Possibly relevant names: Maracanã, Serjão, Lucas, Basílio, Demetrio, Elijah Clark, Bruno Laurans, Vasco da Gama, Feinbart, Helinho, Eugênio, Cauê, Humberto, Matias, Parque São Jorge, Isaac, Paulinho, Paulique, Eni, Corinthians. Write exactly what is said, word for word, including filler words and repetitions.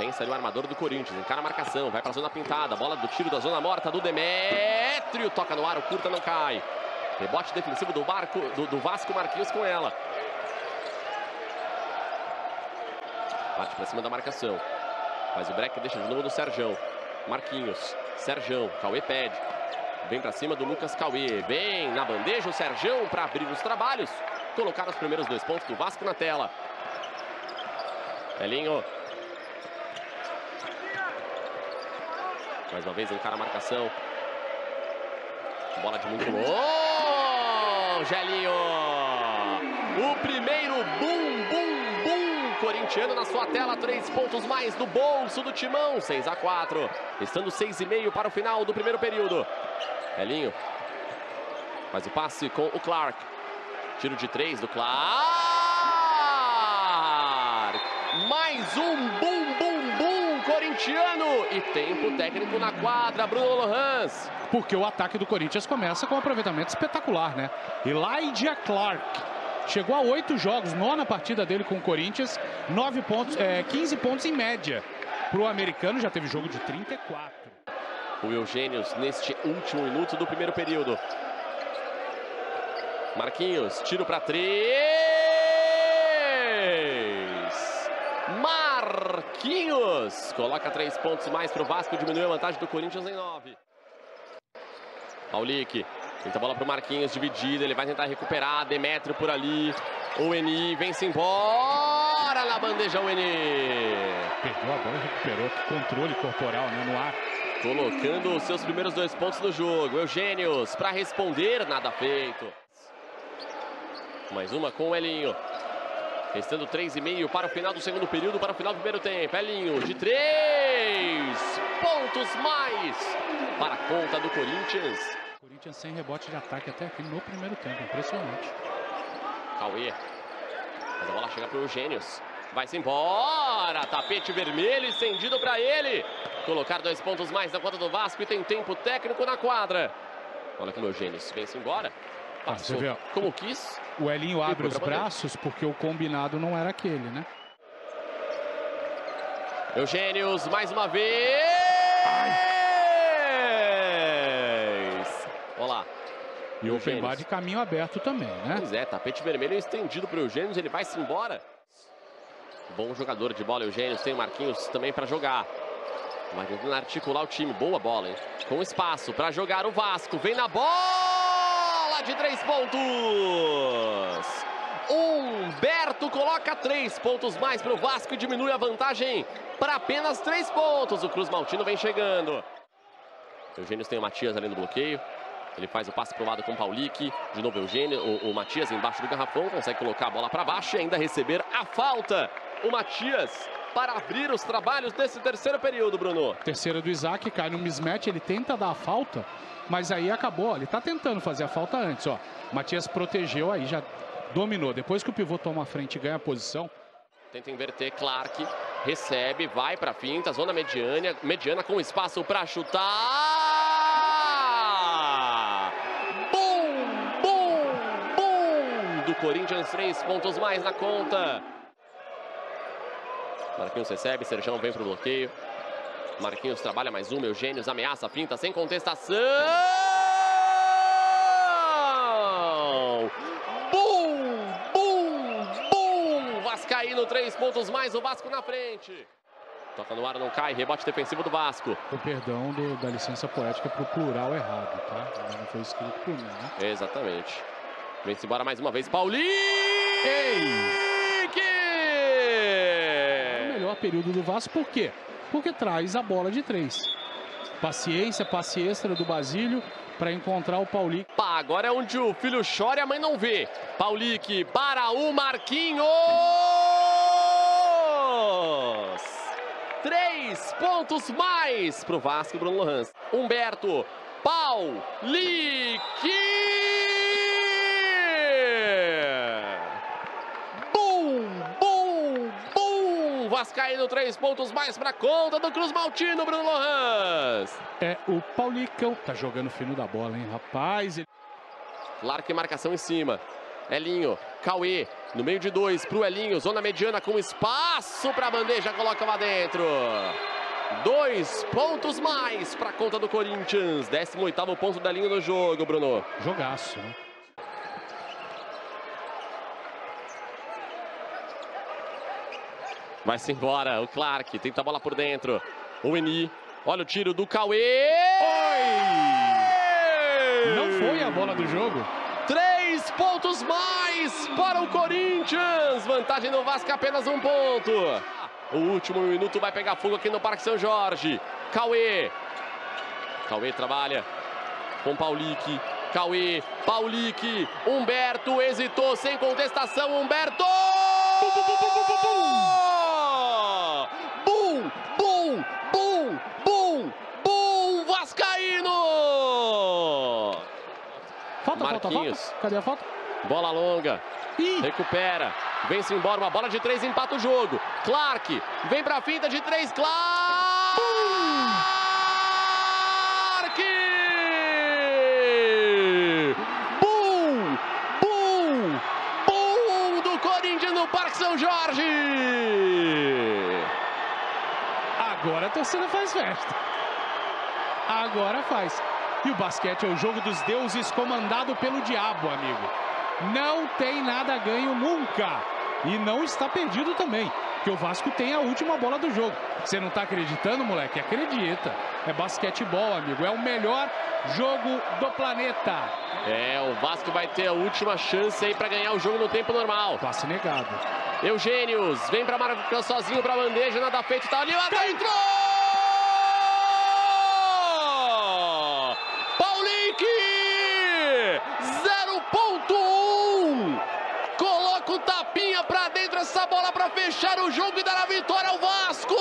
Pensa ali o armador do Corinthians, encara a marcação, vai para a zona pintada, bola do tiro da zona morta do Demetrio, toca no ar, o curta não cai. Rebote defensivo do, barco, do, do Vasco, Marquinhos com ela. Parte para cima da marcação. Faz o break, deixa de novo do Serjão. Marquinhos, Serjão, Cauê pede. Vem para cima do Lucas Cauê. Vem na bandeja o Serjão para abrir os trabalhos. Colocar os primeiros dois pontos do Vasco na tela. Helinho. Mais uma vez encara a marcação. Bola de muito longe, Helinho. O primeiro bum, bum, bum corintiano na sua tela. Três pontos mais do bolso do Timão. seis a quatro. Restando seis e meio para o final do primeiro período. Helinho faz o passe com o Clark. Tiro de três do Clark. Mais um bum, bum, bum. Corintiano e tempo técnico na quadra, Bruno Laurans. Porque o ataque do Corinthians começa com um aproveitamento espetacular, né? Elijah Clark chegou a oito jogos, nona partida dele com o Corinthians, nove pontos, é, quinze pontos em média. Para o americano já teve jogo de trinta e quatro. O Eugênio neste último minuto do primeiro período. Marquinhos, tiro para três. Mas Marquinhos coloca três pontos mais para o Vasco, diminui a vantagem do Corinthians em nove. Paulique tenta a bola para o Marquinhos, dividida, ele vai tentar recuperar, Demetrio por ali, o Eni vem-se embora na bandeja, o Eni. Perdeu a bola e recuperou, que controle corporal, né, no ar. Colocando os seus primeiros dois pontos no jogo, Eugênio para responder, nada feito. Mais uma com o Helinho. Restando três e meio para o final do segundo período, para o final do primeiro tempo. Helinho de três pontos mais para a conta do Corinthians. Corinthians sem rebote de ataque até aqui no primeiro tempo, impressionante. Cauê, mas a bola chega para o Eugênio. Vai-se embora, tapete vermelho estendido para ele. Colocar dois pontos mais na conta do Vasco e tem tempo técnico na quadra. Olha como o Eugênio vem-se embora. Passou, ah, você vê, como quis. O Helinho abre os braços porque o combinado não era aquele, né? Eugênio, mais uma vez! Ai. Olha lá. E o Feinbart de caminho aberto também, né? Pois é, tapete vermelho estendido para o Eugênio, ele vai-se embora. Bom jogador de bola, Eugênio. Tem o Marquinhos também para jogar. Vai tentando articular o time. Boa bola, hein? Com espaço para jogar o Vasco. Vem na bola! De três pontos. Humberto coloca três pontos mais para o Vasco e diminui a vantagem para apenas três pontos. O Cruz Maltino vem chegando. Eugênio tem o Matias ali no bloqueio. Ele faz o passe para o lado com o Paulique. De novo Eugênio, o, o Matias embaixo do garrafão. Consegue colocar a bola para baixo e ainda receber a falta. O Matias para abrir os trabalhos desse terceiro período, Bruno. Terceira do Isaac, cai no mismatch, ele tenta dar a falta. Mas aí acabou, ele tá tentando fazer a falta antes, ó. Matias protegeu aí, já dominou. Depois que o pivô toma a frente e ganha a posição. Tenta inverter, Clark recebe, vai pra finta, zona mediana, mediana com espaço pra chutar. Bum, bum, bum do Corinthians, três pontos mais na conta. Marquinhos recebe, Serjão vem pro bloqueio. Marquinhos trabalha mais uma, Eugênio ameaça, pinta sem contestação. Bum, bum, bum. Vascaíno, três pontos mais, o Vasco na frente. Toca no ar, não cai, rebote defensivo do Vasco. O perdão do, da licença poética pro plural errado, tá? Não foi escrito por mim, né? Exatamente. Vem-se embora mais uma vez, Paulinho! É o melhor período do Vasco, por quê? Porque traz a bola de três. Paciência, passe extra do Basílio para encontrar o Paulique. Pá, agora é onde o filho chora e a mãe não vê. Paulique para o Marquinhos. Três pontos mais para o Vasco, Bruno Laurans. Humberto, Paulique. Vascaíno, três pontos mais para conta do Cruz Maltino, Bruno Laurans. É o Paulicão, tá jogando fino da bola, hein, rapaz. Larga marcação em cima. Helinho, Cauê, no meio de dois pro Helinho, zona mediana com espaço para a bandeja, coloca lá dentro. Dois pontos mais para a conta do Corinthians. décimo oitavo ponto do Helinho no jogo, Bruno. Jogaço, né? Vai-se embora, o Clark tenta a bola por dentro. O Eni, olha o tiro do Cauê. Oi! Não foi a bola do jogo. Três pontos mais para o Corinthians. Vantagem do Vasco, apenas um ponto. O último minuto vai pegar fogo aqui no Parque São Jorge. Cauê. Cauê trabalha com Paulique. Cauê, Paulique, Humberto hesitou sem contestação. Humberto! Bum, bum, bum, bum, bum, bum. Bum, bum, bum, bum, Vascaíno! Falta, Marquinhos. Falta, falta. Cadê a falta? Bola longa. Ih. Recupera. Vem-se embora. Uma bola de três, empata o jogo. Clark. Vem pra finta de três. Clark! Bum! Bum! Bum do Corinthians no Parque São Jorge! Agora a torcida faz festa. Agora faz. E o basquete é o jogo dos deuses comandado pelo diabo, amigo. Não tem nada ganho nunca. E não está perdido também. Porque o Vasco tem a última bola do jogo. Você não está acreditando, moleque? Acredita. É basquetebol, amigo. É o melhor jogo do planeta. É, o Vasco vai ter a última chance aí para ganhar o jogo no tempo normal. Passe negado. Eugênio vem para Maracanã sozinho para a bandeja, nada feito, tá ali lá dentro! Paulique! zero ponto um! Coloca o tapinha para dentro, essa bola para fechar o jogo e dar a vitória ao Vasco!